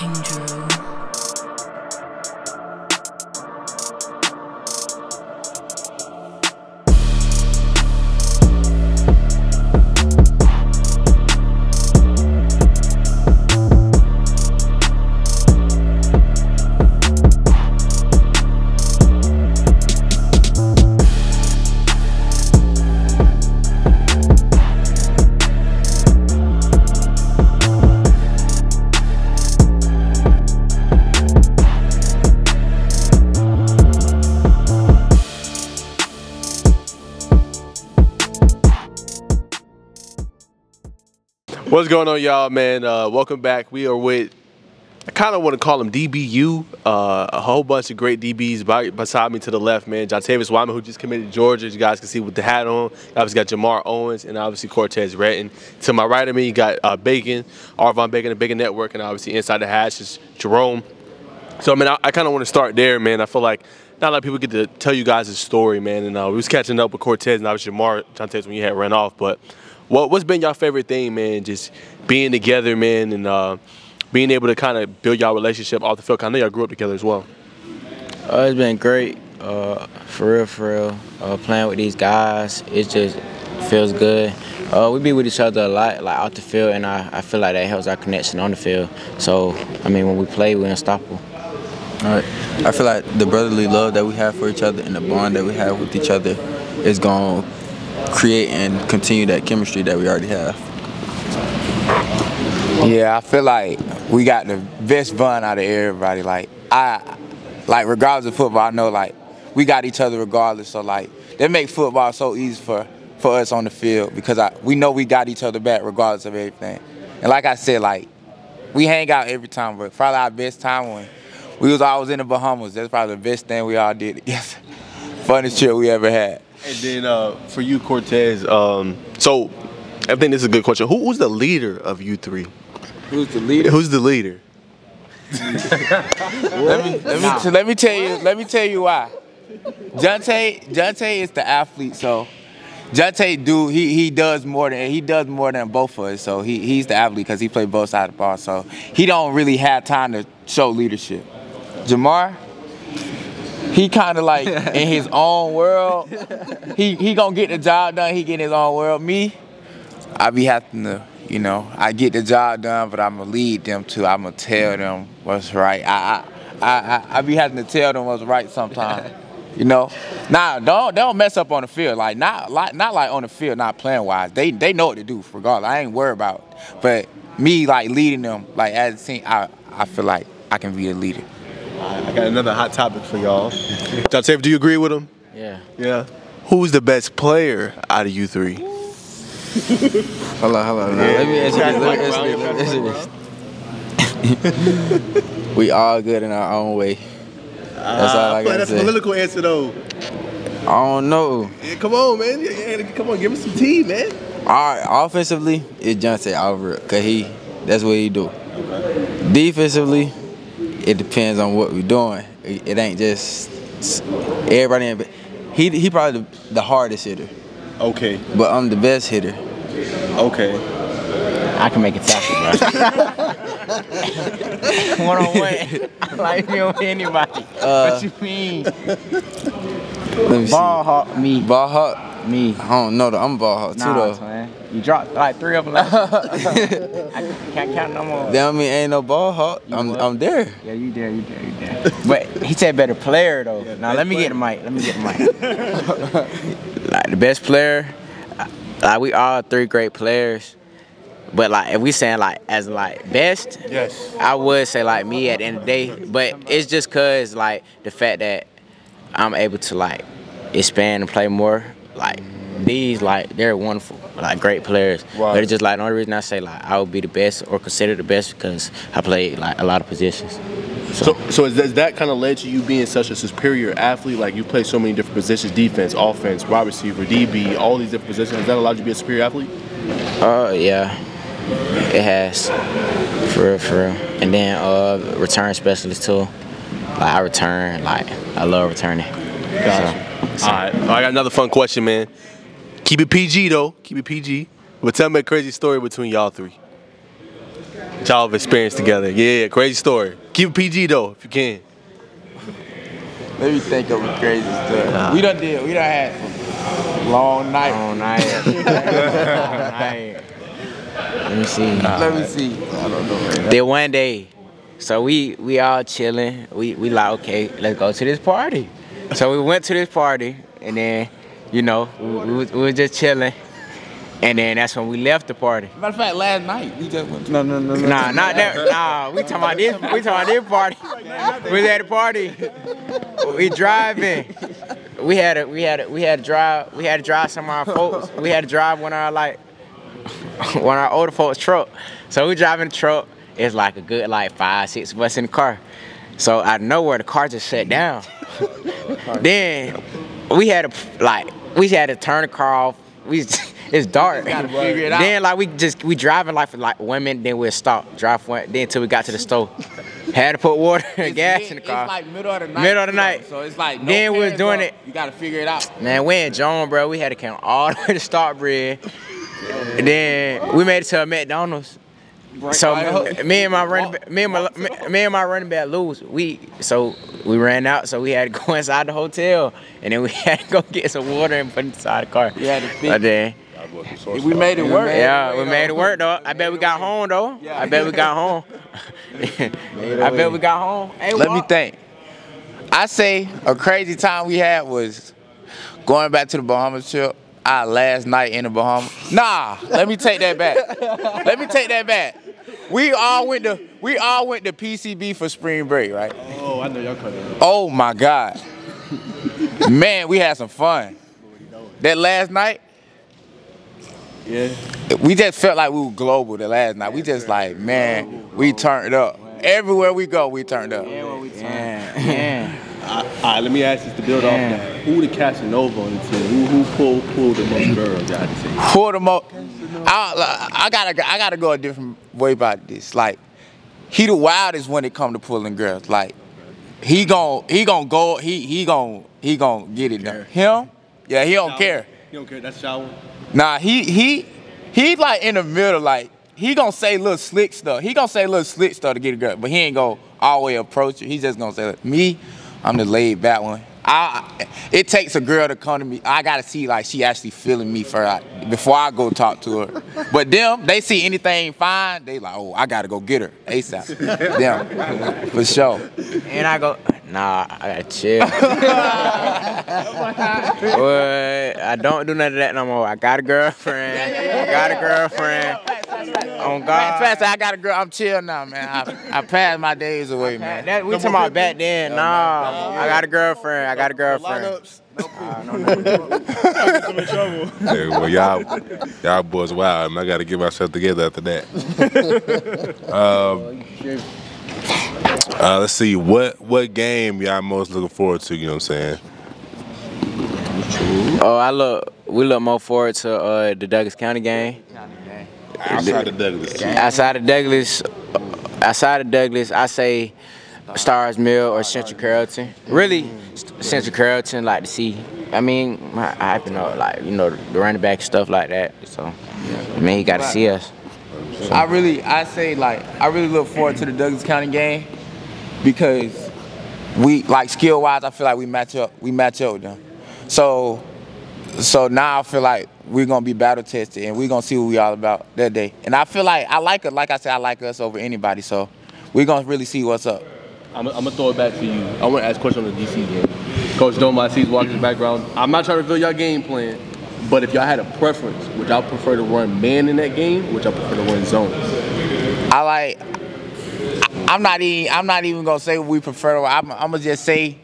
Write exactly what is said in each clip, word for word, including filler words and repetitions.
King Drew. What's going on, y'all, man? Uh, welcome back. We are with, I kind of want to call them D B U, uh, a whole bunch of great D Bs by, beside me to the left, man. Jontavious Wyman, who just committed to Georgia, as you guys can see with the hat on. Obviously got Jamar Owens and obviously Cortez Retton. To my right of me, you got uh, Bacon, Arvon Bacon, the Bacon Network, and obviously inside the hash is Jerome. So, I mean, I, I kind of want to start there, man. I feel like not a lot of people get to tell you guys a story, man. And uh, we was catching up with Cortez and obviously Jamar, Jontavious, when you had run off, but What, what's been y'all favorite thing, man, just being together, man, and uh, being able to kind of build y'all relationship off the field? I know y'all grew up together as well. Uh, it's been great, uh, for real, for real. Uh, playing with these guys, it just feels good. Uh, we be with each other a lot, like, off the field, and I, I feel like that helps our connection on the field. So, I mean, when we play, we're unstoppable. All right. I feel like the brotherly love that we have for each other and the bond that we have with each other is going to create and continue that chemistry that we already have. Yeah, I feel like we got the best bond out of everybody. Like, I, like regardless of football, I know, like, we got each other regardless. So, like, that makes football so easy for, for us on the field because I, we know we got each other back regardless of everything. And like I said, like, we hang out every time, but probably our best time when we was always in the Bahamas. That's probably the best thing we all did. Yes, funnest trip we ever had. And then uh, for you, Cortez, um, so I think this is a good question. Who was the leader of you three? Who's the leader? Who's the leader? let me let me, nah. let me tell you let me tell you why. Jonte Jonte is the athlete, so Jonte do he he does more than he does more than both of us. So he he's the athlete because he played both sides of the ball. So he don't really have time to show leadership. Jamar, he kind of like in his own world. He he gonna get the job done. He get in his own world. Me, I be having to, you know, I get the job done, but I'm gonna lead them too. I'm gonna tell them what's right. I I I, I be having to tell them what's right sometimes. You know, nah, don't don't mess up on the field. Like not like not like on the field, not playing wise. They they know what to do. Regardless, I ain't worried about it. But me like leading them, like as a team, I I feel like I can be a leader. I got another hot topic for y'all. Jontavious, do you agree with him? Yeah. Yeah. Who's the best player out of you three? Hold on, hold on. Yeah. Let me ask you this. Let me ask you this. We all good in our own way. That's uh, all I got to say. That's a political answer, though. I don't know. Yeah, come on, man. Yeah, yeah, come on, give me some tea, man. All right, offensively, it's Jontavious Albert, because he, that's what he do. Okay. Defensively, it depends on what we're doing. It ain't just everybody in, but he he probably the, the hardest hitter. Okay. But I'm the best hitter. Okay. I can make it tackle, bro. One on one. I like me over anybody. Uh, what you mean? Let me ball hawk me. Ball hawk me. I don't know though. I'm ball hawk nah, too though. Man. You dropped like three of them. I can't count no more. That mean ain't no ball hawk. I'm what? I'm there. Yeah, you there, you there, you there. But he said better player though. Yeah, now let me player. get the mic. Let me get the mic. Like the best player, like we all three great players. But like if we saying like as like best, yes, I would say like me at the end of the day. But it's just cause like the fact that I'm able to like expand and play more. Like these, like they're wonderful, like great players. Wow. They're just like the only reason I say like I would be the best or considered the best because I played like a lot of positions. So, so, so has that kind of led to you being such a superior athlete? Like you play so many different positions: defense, offense, wide receiver, D B, all these different positions. Has that allowed you to be a superior athlete? Uh, yeah, it has, for real, for real. And then uh, return specialist too. Like I return, like I love returning. Gotcha. So, so. All right, well, I got another fun question, man. Keep it P G though. Keep it P G. But tell me a crazy story between y'all three. y'all have experienced together. Yeah, crazy story. Keep it P G though, if you can. Let me think of a crazy story. Nah. We done did. We done had long night. Long night. long night. Let me see. Nah, Let me see. I don't know. Then one day, so we we all chilling. We we like, okay, let's go to this party. So we went to this party, and then, you know, we, we, we were just chilling. And then that's when we left the party. Matter of fact, last night we just went to No, no, no, no. Nah, not that. Nah, we talking about this. We talking about this party. We was at the party. We driving. We had a, we had a, we had to drive. We had to drive some of our folks. We had to drive one of our like one of our older folks' truck. So we driving the truck. It's like a good like five, six of us in the car. So out of nowhere the car just shut down. Then we had to like we had to turn the car off. We. It's dark. It then like we just we driving like for like one minute, then we'll stop, drive for one, then until we got to the store. Had to put water and gas it, in the car. It's like middle of the night. Middle of the night. So it's like no then we was doing bro. it. You gotta figure it out. Man, we in John, bro. We had to count all the way to Startbread. And then we made it to a McDonald's. Break so me, me and my running back, me and my me, me and my running back lose. We so we ran out, so we had to go inside the hotel, and then we had to go get some water and put it inside the car. You had to but then. We made it work. Yeah, we made it work though. I bet we got home though. I bet we got home. I bet we got home. Hey, let me think. I say a crazy time we had was going back to the Bahamas trip. Our last night in the Bahamas. Nah, let me take that back. Let me take that back. We all went to we all went to P C B for spring break, right? Oh, I know y'all cut it. Oh my God, man, we had some fun. That last night. Yeah. We just felt like we were global the last night. We just like, man, we turned up. Everywhere we go, we turned up. Everywhere we turned up. Yeah. All right, let me ask this to build off that. Who the Casanova on the team? Who, who pulled, pulled the most girls out of the team? Pulled the most. I, I gotta, I gotta go a different way about this. Like, he the wildest when it comes to pulling girls. Like, he gon', he gon' go, he, he gon', he gon' get it done. Him? Yeah, he don't care. He don't care. That's y'all. Nah, he he he like in the middle, like he gonna say little slick stuff. He gonna say little slick stuff to get a girl, but he ain't gonna always approach it. He just gonna say, like, me, I'm the laid back one. I it takes a girl to come to me. I gotta see like she actually feeling me for like, before I go talk to her. But them, they see anything fine, they like, oh, I gotta go get her ASAP. Them for sure. And I go. Nah, I gotta chill. But I don't do none of that no more. I got a girlfriend. Yeah, yeah, yeah, I got a girlfriend. Yeah, on God. Faster, I got a girl. I'm chill now, man. I, I passed my days away, man. That, we no talking about back then. No, nah, I got a girlfriend. I got a girlfriend. Uh, no, no, no. Hey, well, y'all, y'all boys wild. I gotta get myself together after that. Um, Uh, let's see, what what game y'all most looking forward to, you know what I'm saying? Oh, I look, we look more forward to uh, the Douglas County game. Outside of Douglas. Outside of Douglas, outside of Douglas, I say Stars Mill or Central Carrollton. Really, mm-hmm. Central Carrollton, like to see. I mean, I, I you know, like, you know, the running back stuff like that. So, I mean, you got to see us. So. I really, I say, like, I really look forward to the Douglas County game. Because we like skill wise, I feel like we match up. We match up with them. So, so now I feel like we're gonna be battle tested and we're gonna see what we all about that day. And I feel like I like it. Like I said, I like us over anybody. So we're gonna really see what's up. I'm, I'm gonna throw it back to you. I want to ask a question on the D C game. Coach Damo, I see he's watching the background. I'm not trying to reveal y'all game plan, but if y'all had a preference, would y'all prefer to run man in that game? Would y'all prefer to run zone? I like. I'm not even. I'm not even gonna say what we prefer. I'm, I'm gonna just say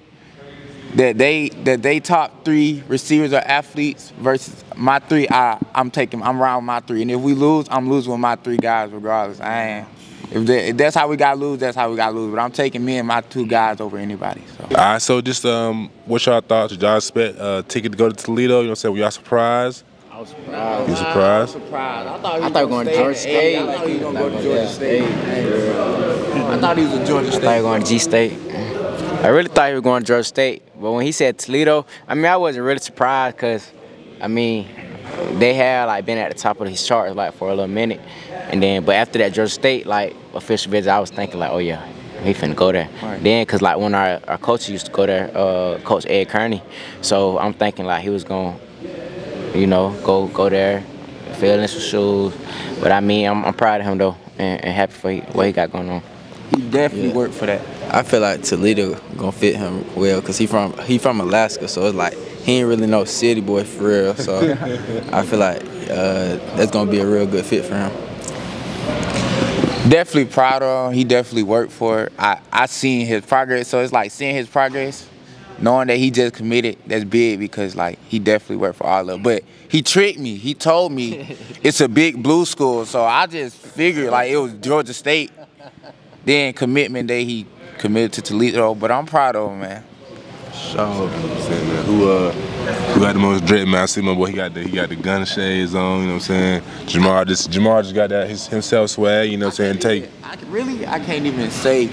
that they that they top three receivers or athletes versus my three. I I'm taking. I'm around my three, and if we lose, I'm losing with my three guys regardless. I am. If, they, if that's how we gotta lose, that's how we gotta lose. But I'm taking me and my two guys over anybody. So. All right. So just um, what's y'all thoughts? Did y'all expect a ticket to go to Toledo? You know what I'm saying? Were y'all surprised? I was surprised. You was surprised? I was surprised. I thought he was I going to Georgia State. I thought he was going to go to Georgia State. I thought he was a Georgia State. I thought he was going to G State. I really thought he was going to Georgia State. But when he said Toledo, I mean, I wasn't really surprised because, I mean, they had like been at the top of his charts like for a little minute, and then but after that Georgia State like official visit, I was thinking like, oh yeah, he finna go there. Right. Then, cause like when our our coach used to go there, uh, Coach Ed Kearney. So I'm thinking like he was gonna, you know, go go there, fill in some shoes. But I mean, I'm I'm proud of him though, and, and happy for he, what he got going on. He definitely yeah. worked for that. I feel like Toledo gonna fit him well, cause he from he from Alaska, so it's like he ain't really no city boy for real. So I feel like uh, that's gonna be a real good fit for him. Definitely proud of him. He definitely worked for it. I, I seen his progress, so it's like seeing his progress, knowing that he just committed, that's big because like he definitely worked for all of it. But he tricked me. He told me it's a big blue school, so I just figured like it was Georgia State. Then commitment day, he committed to Toledo, but I'm proud of him, man. So who uh who got the most dread, man? I see my boy, he got the he got the gun shades on, you know what I'm saying? Jamar just Jamar just got that his himself swag, you know what I'm saying? Take I really I can't even say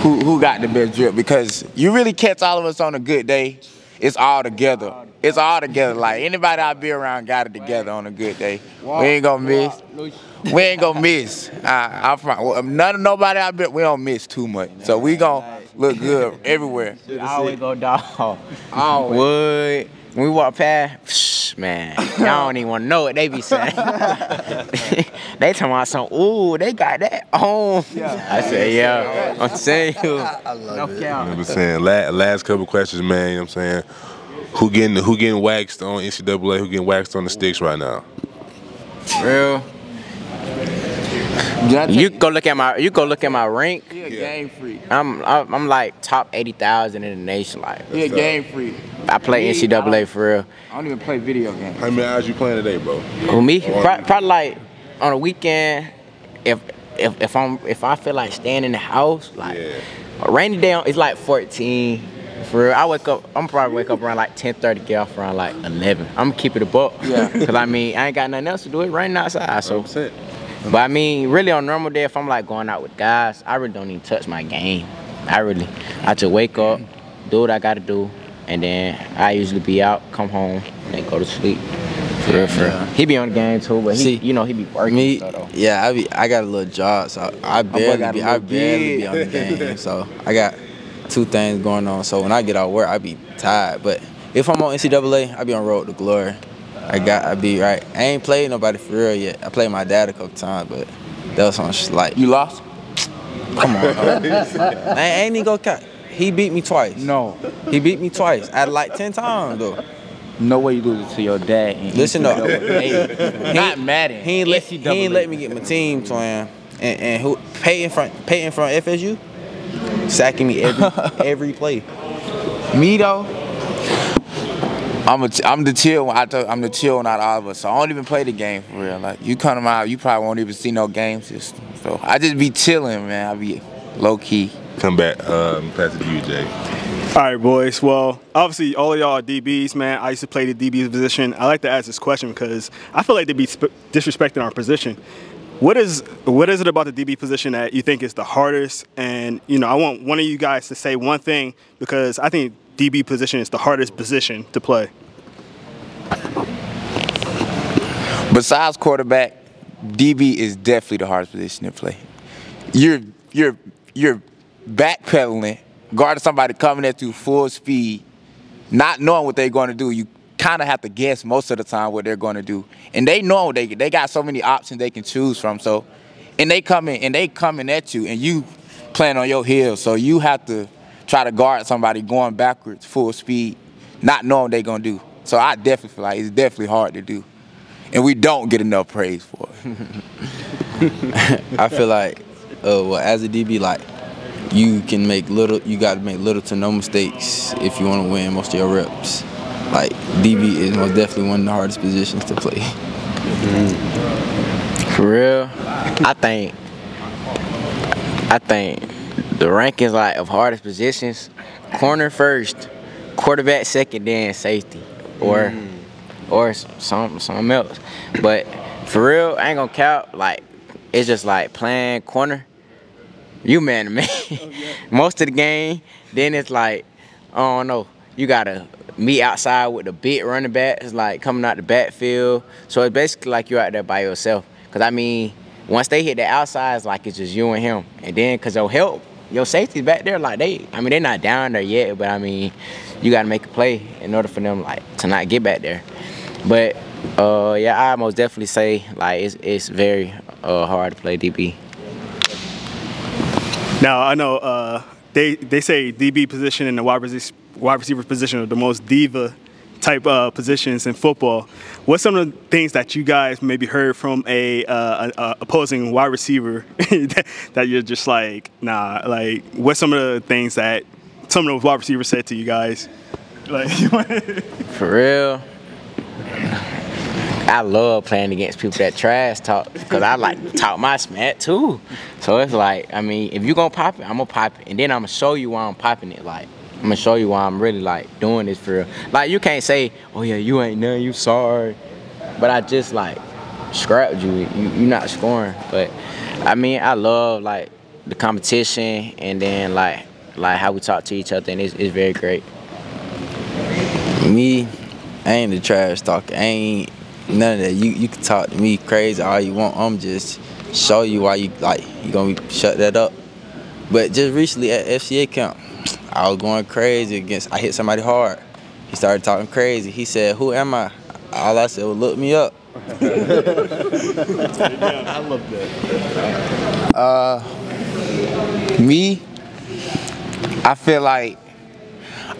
who who got the best drip, because you really catch all of us on a good day. It's all together. It's all together. Like anybody I be around got it together on a good day. We ain't gonna miss. We ain't gonna miss. I, I'm from, none of nobody I be. We don't miss too much. So we gonna look good everywhere. I always go dog. Always. Wood. When we walk past, man, y'all don't even want to know what they be saying. They talking about some, ooh, they got that on. Yeah. I said, yeah, I'm saying you. I love no it. Count. You know what I'm saying? Last, last couple questions, man, you know what I'm saying? Who getting, who getting waxed on N C double A? Who getting waxed on the sticks right now? Real. You go look at my, you go look at my rank. He a game freak. I'm, I'm, I'm like top eighty thousand in the nation. Like he a game freak. I play N C double A for real. I don't even play video games. How many hours you playing today, bro? Who, me? Pro probably like on a weekend. If if if I'm if I feel like staying in the house, like yeah. a rainy day, it's like fourteen. For real, I wake up. I'm probably wake up around like ten thirty, get off around like eleven. I'm gonna keep it a buck. Yeah. Cause I mean I ain't got nothing else to do. It raining outside, so. one hundred percent. But I mean, really on a normal day, if I'm like going out with guys, I really don't even touch my game. I really, I just wake up, do what I gotta do, and then I usually be out, come home, and then go to sleep. For real, for real. He be on the game too, but he, See, you know, he be working. Me, so yeah, I be, I got a little job, so I, I barely, be, I barely be on the game. So I got two things going on. So when I get out of work, I be tired. But if I'm on N C double A, I be on Road to Glory. I got, I be right. I ain't played nobody for real yet. I played my dad a couple times, but that was on slight. You lost? Come on. I ain't even gonna count. He beat me twice. No. He beat me twice. I had like ten times, though. No way you lose it to your dad. And Listen up. He, Not Madden. He ain't, let, he ain't let me get my team to him. And, and who, Peyton from, Peyton from F S U, sacking me every, every play. Me, though? I'm a, I'm the chill one. I told, I'm the chill one out of all of us. So I don't even play the game for real. Like you come to my house, you probably won't even see no game system. So I just be chilling, man. I be low key. Come back, um, pass it to you, Jay. All right, boys. Well, obviously all of y'all are D Bs, man. I used to play the D B's position. I like to ask this question because I feel like they be disrespecting our position. What is what is it about the D B position that you think is the hardest? And you know, I want one of you guys to say one thing because I think D B position is the hardest position to play. Besides quarterback, D B is definitely the hardest position to play. You're you're you're backpedaling, guarding somebody coming at you full speed, not knowing what they're going to do. You kind of have to guess most of the time what they're going to do, and they know they they got so many options they can choose from. So, and they coming and they coming at you, and you playing on your heels. So you have to try to guard somebody going backwards, full speed, not knowing what they're going to do. So I definitely feel like it's definitely hard to do. And we don't get enough praise for it. I feel like, uh, well, as a D B, like, you can make little, you got to make little to no mistakes if you want to win most of your reps. Like, D B is most definitely one of the hardest positions to play. Mm. For real? I think, I think, the rankings like of hardest positions, corner first, quarterback second, then safety, or mm. or some something else. But for real, I ain't gonna count. Like it's just like playing corner, you man to man, most of the game. Then it's like I don't know, you gotta me outside with the big running backs, like coming out the backfield. So it's basically like you're out there by yourself. Because, I mean, once they hit the outside, it's like it's just you and him. And then because they'll help. Your safety's back there, like they, I mean, they're not down there yet, but I mean, you got to make a play in order for them, like, to not get back there. But, uh, yeah, I most definitely say, like, it's, it's very uh, hard to play D B. Now, I know uh, they, they say D B position and the wide receiver, wide receiver position are the most diva type uh, positions in football. What's some of the things that you guys maybe heard from a, uh, a, a opposing wide receiver that, that you're just like, nah, like what's some of the things that some of those wide receivers said to you guys? Like, for real, I love playing against people that trash talk because I like to talk my smack too. So it's like, I mean, if you're going to pop it, I'm going to pop it. And then I'm going to show you why I'm popping it. Like, I'm gonna show you why I'm really like doing this for real. Like you can't say, oh yeah, you ain't none, you sorry. But I just like scrapped you. you, you not scoring. But I mean, I love like the competition and then like like how we talk to each other and it's, it's very great. Me, I ain't the trash talker. I ain't none of that. You, you can talk to me crazy all you want. I'm just show you why you like, you gonna be, shut that up. But just recently at F C A camp, I was going crazy against, I hit somebody hard. He started talking crazy. He said, who am I? All I said was, look me up. I love that. Uh, me, I feel like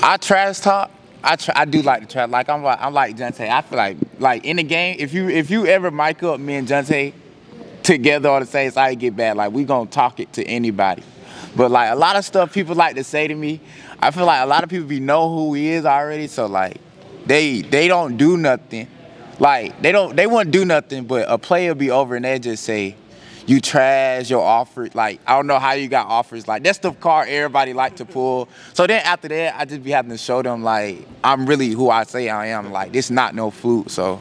I trash talk. I try, I do like to trash. Like I'm like I'm like Jontae. I feel like like in the game, if you if you ever mic up me and Jontae together on the same side, it get bad. Like we gonna talk it to anybody. But like a lot of stuff people like to say to me, I feel like a lot of people be know who he is already, so like they they don't do nothing. Like they don't they wouldn't do nothing, but a player be over and they just say, you trash, your offer, like I don't know how you got offers. Like that's the card everybody like to pull. So then after that I just be having to show them like I'm really who I say I am, like this not no fluke. So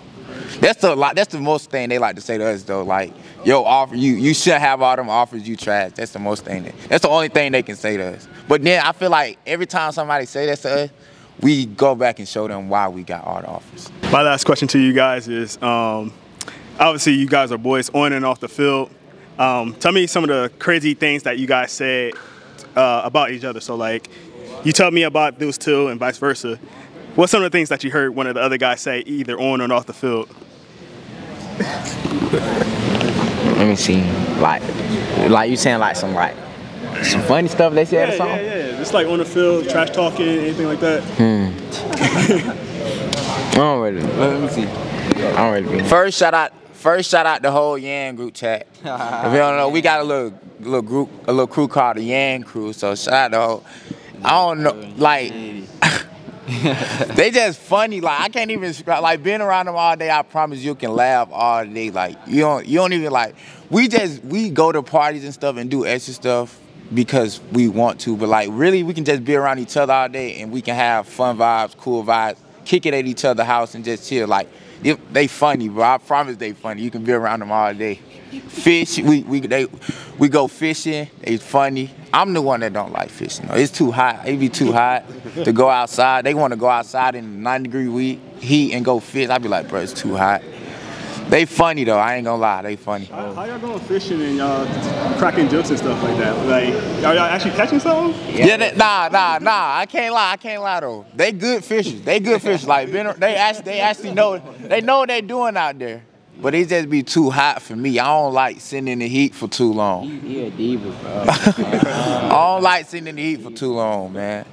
that's the like that's the most thing they like to say to us though, like yo, offer you you should have all them offers, you trash. That's the most thing that, that's the only thing they can say to us. But then I feel like every time somebody say that to us, we go back and show them why we got all the offers. My last question to you guys is um obviously you guys are boys on and off the field. Um tell me some of the crazy things that you guys said uh about each other. So like you tell me about those two and vice versa. What's some of the things that you heard one of the other guys say, either on or off the field? Let me see. Like, like you saying like some like some funny stuff they said yeah, or something? Yeah, yeah, just like on the field, trash talking, anything like that. Hmm. I don't really. Let me see. I don't really. First shout out. First shout out the whole Yang group chat. If you don't know, we got a little little group, a little crew called the Yang crew. So shout out the whole. I don't know, like. They just funny, like I can't even describe, like being around them all day. I promise you can laugh all day, like you don't you don't even like we just we go to parties and stuff and do extra stuff because we want to, but like really we can just be around each other all day and we can have fun vibes, cool vibes, kick it at each other's house and just chill. Like they funny, bro. I promise they funny. You can be around them all day. Fish, we we they we go fishing. It's funny. I'm the one that don't like fishing. Though. It's too hot. It be too hot to go outside. They want to go outside in ninety degree heat and go fish. I be like, bro, it's too hot. They funny though. I ain't gonna lie. They funny. How, how y'all going fishing and y'all cracking jokes and stuff like that? Like, are y'all actually catching something? Yeah. yeah they, nah, nah, nah. I can't lie. I can't lie though. They good fishers. They good fishers. Like, been, they actually, they actually know. They know what they doing out there. But it just be too hot for me. I don't like sitting in the heat for too long. He, he a diva, bro. I don't like sitting in the heat for too long, man.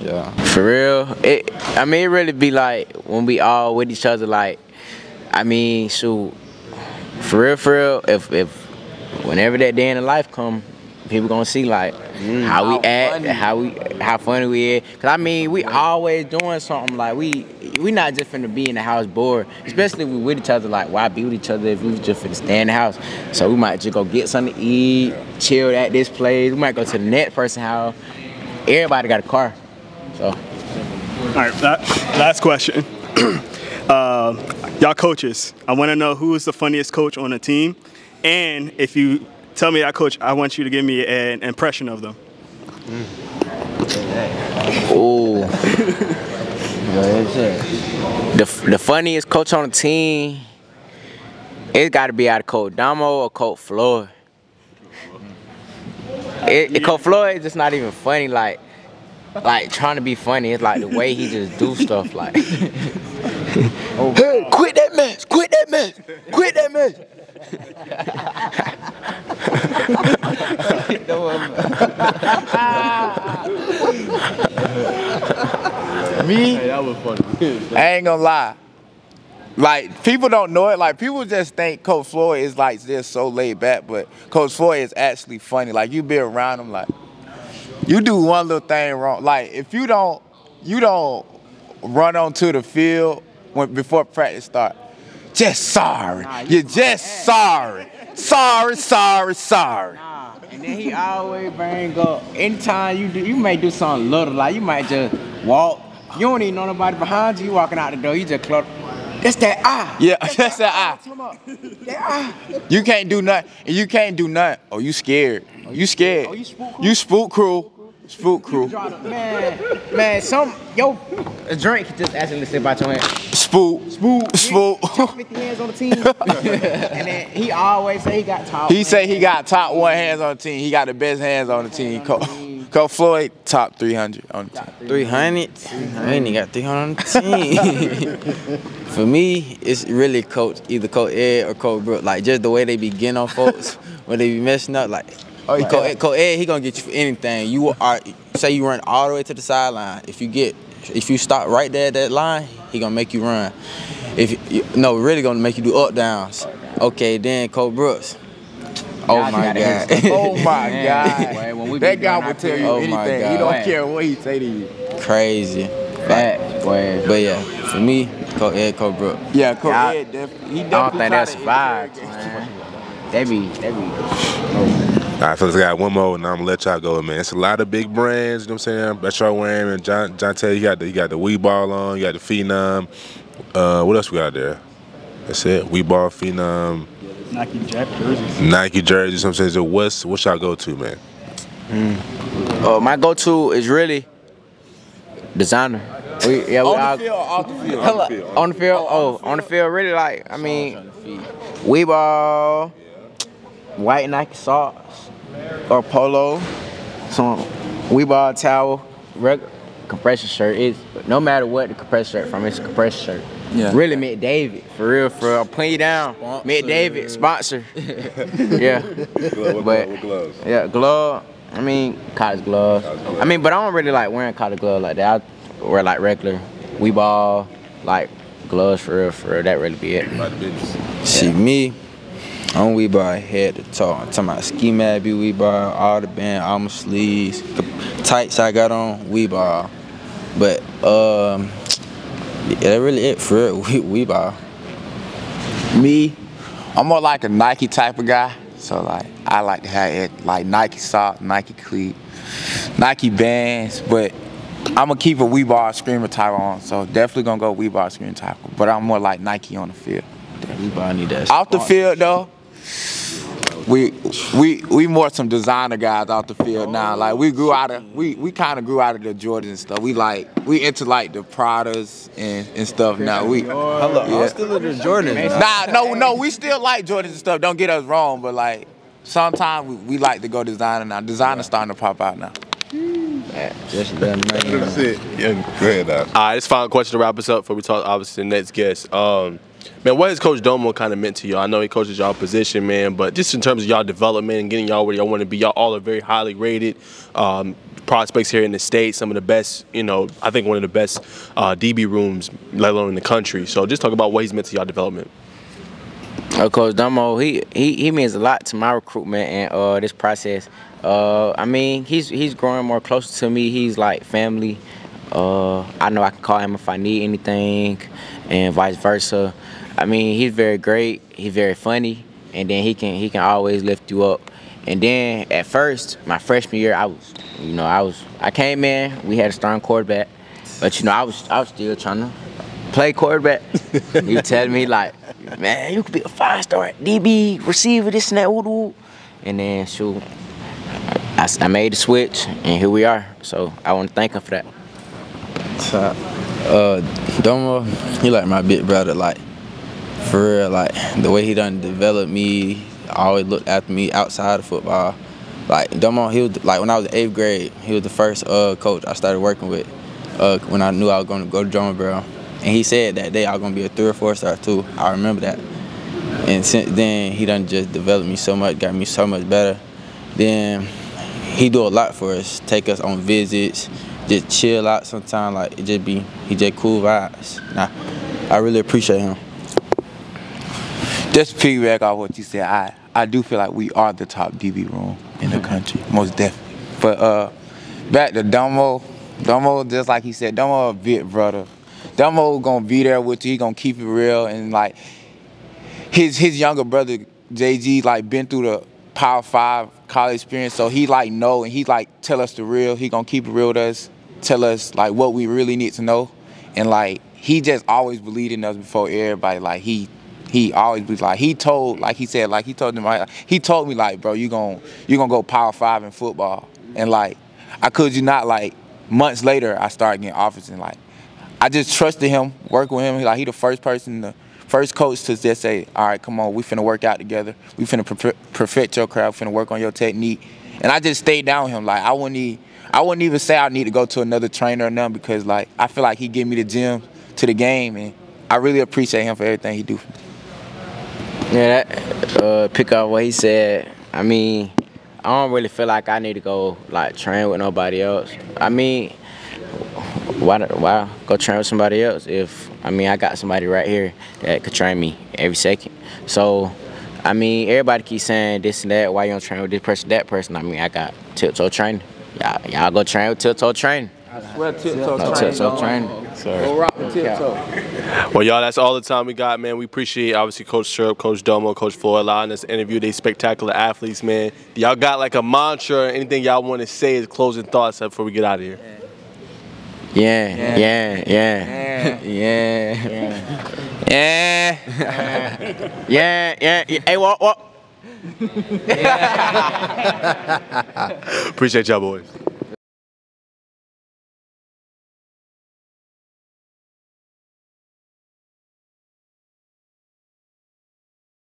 Yeah. For real, it. I mean, it really be like when we all with each other. Like, I mean, shoot. For real, for real. If if whenever that day in the life come, people gonna see like mm, how we how act, funny. how we how funny we is. Cause I mean, we always doing something. Like we we not just finna be in the house bored. Especially if we with each other. Like why be with each other if we just finna stay in the house? So we might just go get something to eat, chill at this place. We might go to the next person's house. Everybody got a car. So. All right, that, last question. uh, y'all coaches, I want to know who is the funniest coach on the team, and if you. Tell me that coach, I want you to give me an impression of them. Mm. Oh. The, the funniest coach on the team, it got to be out of Coach Damo or Coach Floyd. It, it, Coach Floyd is just not even funny, like, like trying to be funny. It's like the way he just do stuff, like, oh, hey, quit that mess, quit that mess, quit that mess. Me, hey, that was funny. I ain't gonna lie. Like, people don't know it. Like, people just think Coach Floyd is, like, just so laid back. But Coach Floyd is actually funny. Like, you be around him, like, you do one little thing wrong. Like, if you don't, you don't run onto the field when, before practice start. Just sorry. Nah, you You're just sorry. Sorry, sorry, sorry. Nah, and then he always bring up, anytime you do, you may do something little. Like, you might just walk. You don't even know nobody behind you. You walking out the door. You just clutch. That's that eye. Yeah, that's, that's that, that eye. That eye. You can't do nothing. You can't do nothing. Oh, you scared. Oh, you, you scared. Oh, you spook crew. You spook crew. Spook crew. Man, man, some, yo, a drink just actually sit by your hand. Spook. Spook. Spook. fifty hands on the team. And then he always say he got top. He say he got top one hands on the team. He got the best hands on the team. Coach Co Floyd, top three hundred on the team. three hundred? I ain't got three hundred on the team. For me, it's really coach, either Coach Ed or Coach Brooks. Like, just the way they be getting on folks, when they be messing up, like, oh, right. Coach Ed, Coach Ed, he gonna get you for anything. You are, say you run all the way to the sideline. If you get, if you stop right there at that line, he gonna make you run. If you, no, really gonna make you do up downs. Okay, then Coach Brooks. Oh my God! Oh my God! That guy will tell you anything. He don't care what he say to you. Crazy. Fact. But yeah, for me, Coach Ed, Coach Brooks. Yeah, Coach Ed. He definitely. I don't think that's five. They be, they be. All right, fellas, I got one more, and I'm going to let y'all go, man. It's a lot of big brands, you know what I'm saying? That's y'all wearing. And John, John Taylor, you got the, you got the Wee Ball on. You got the Phenom. Uh, what else we got there? That's it. Wee Ball, Phenom. Nike jerseys. Nike jerseys, you know what I'm saying? So what's, what's y'all go-to, man? Mm. Uh, my go-to is really designer. We, yeah, we on, the field, off the field, on the field? On the field? Oh, on the field, really, like, I mean, Wee Ball, white Nike socks. Or polo, some Wee Ball towel, regular compression shirt. It's no matter what the compression shirt from, it's a compression shirt. Yeah. Really, Mid David, for real, for real. Plenty down. Sponsor. Mid David, sponsor. Yeah. Glove, but, glove, gloves. Yeah, glove. I mean, college gloves. college gloves. I mean, but I don't really like wearing college gloves like that. I wear like regular Wee Ball, like gloves for real, for real. That really be it. About the business. See yeah. me. I'm Wee Ball head to toe. I'm talking about ski mad be Wee Ball, all the band, all my sleeves, the tights I got on, Wee Ball. But um, yeah, that really it for real, Wee, Wee Ball. Me, I'm more like a Nike type of guy, so like I like to have it like Nike sock, Nike cleat, Nike bands, but I'm gonna keep a Wee Ball screamer type on, so definitely gonna go Wee Ball screamer type. But I'm more like Nike on the field. Wee Ball need that. Off the field though. We we we more some designer guys off the field now. Like we grew out of we we kind of grew out of the Jordans and stuff. We like we into like the Pradas and, and stuff now. We hello, yeah. I'm still in the Jordans. Nah, no, no, we still like Jordans and stuff. Don't get us wrong, but like sometimes we, we like to go designer now. Designer's starting to pop out now. Just done right now. That's it. Yeah, great. All right, it's final question to wrap us up before we talk. Obviously, the next guest. Um. Man, what has Coach Damo kind of meant to y'all? I know he coaches y'all position, man, but just in terms of y'all development and getting y'all where y'all want to be, y'all all are very highly rated um, prospects here in the state, some of the best, you know, I think one of the best uh, D B rooms, let alone in the country. So just talk about what he's meant to y'all development. Uh, Coach Damo, he, he he means a lot to my recruitment and uh, this process. Uh, I mean, he's, he's growing more closer to me. He's like family. Uh, I know I can call him if I need anything and vice versa. I mean, he's very great, he's very funny, and then he can he can always lift you up. And then at first, my freshman year, I was, you know, I was I came in, we had a starting quarterback, but you know, I was I was still trying to play quarterback. He was telling me like, man, you could be a five-star D B receiver, this and that, woo woo. And then shoot, I, I made the switch, and here we are. So I want to thank him for that. What's up? Uh, Damo, he like my big brother, like, for real, like, the way he done developed me, always looked after me outside of football. Like, Damo, he was, like, when I was in eighth grade, he was the first uh, coach I started working with uh, when I knew I was going to go to Drummond Borough. And he said that day I was going to be a three or four star, too. I remember that. And since then, he done just developed me so much, got me so much better. Then he do a lot for us, take us on visits, just chill out sometimes, like, it just be, he just cool vibes. Nah, I really appreciate him. Just to piggyback off what you said, I, I do feel like we are the top D B room in the country, most definitely. But uh, back to Damo, Damo, just like he said, Damo a big brother. Damo gonna be there with you, he gonna keep it real, and like, his his younger brother, J G, like, been through the Power Five college experience, so he like know, and he like tell us the real, he gonna keep it real with us, tell us like what we really need to know. And like, he just always believed in us before everybody. Like he he always was like, he told, like he said, like he told them, like, he told me like, bro, you gonna you gonna go Power Five in football. And like, I could you not, like, months later I started getting offers, and like, I just trusted him, worked with him. He, like, he the first person, the first coach to just say, all right, come on, we finna work out together, we finna perfect your craft, finna work on your technique. And I just stayed down with him. Like, I wouldn't even, I wouldn't even say I need to go to another trainer or nothing, because like, I feel like he give me the gym to the game, and I really appreciate him for everything he do for me. Yeah, that, uh, pick up what he said. I mean, I don't really feel like I need to go like train with nobody else. I mean, why why go train with somebody else if, I mean, I got somebody right here that could train me every second. So, I mean, everybody keeps saying this and that, why you don't train with this person, that person. I mean, I got tiptoe training. Y'all go train with tiptoe training. I swear tiptoe no, training. Tiptoe training. Go rock the tiptoe. Well, y'all, that's all the time we got, man. We appreciate, obviously, Coach Sherb, Coach Damo, Coach Floyd allowing us to interview these spectacular athletes, man. Y'all got like a mantra or anything y'all want to say as closing thoughts before we get out of here? Yeah. Yeah, yeah, yeah, yeah, yeah, yeah, yeah, yeah, hey, what, what? Appreciate y'all, boys.